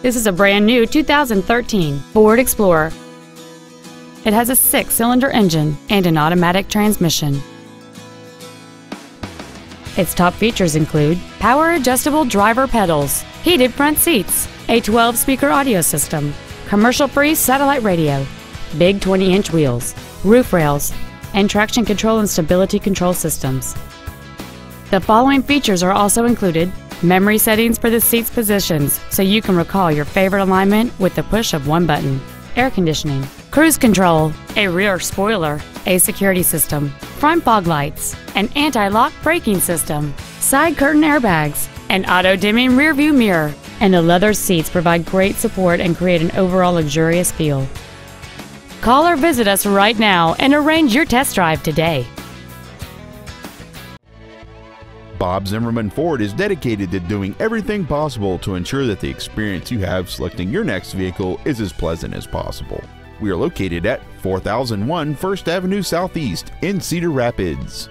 This is a brand new 2013 Ford Explorer. It has a 6-cylinder engine and an automatic transmission. Its top features include power adjustable driver pedals, heated front seats, a 12-speaker audio system, commercial-free satellite radio, big 20-inch wheels, roof rails, and traction control and stability control systems. The following features are also included: memory settings for the seat's positions, so you can recall your favorite alignment with the push of one button, air conditioning, cruise control, a rear spoiler, a security system, front fog lights, an anti-lock braking system, side curtain airbags, an auto-dimming rearview mirror, and the leather seats provide great support and create an overall luxurious feel. Call or visit us right now and arrange your test drive today. Bob Zimmerman Ford is dedicated to doing everything possible to ensure that the experience you have selecting your next vehicle is as pleasant as possible. We are located at 4001 1st Avenue Southeast in Cedar Rapids.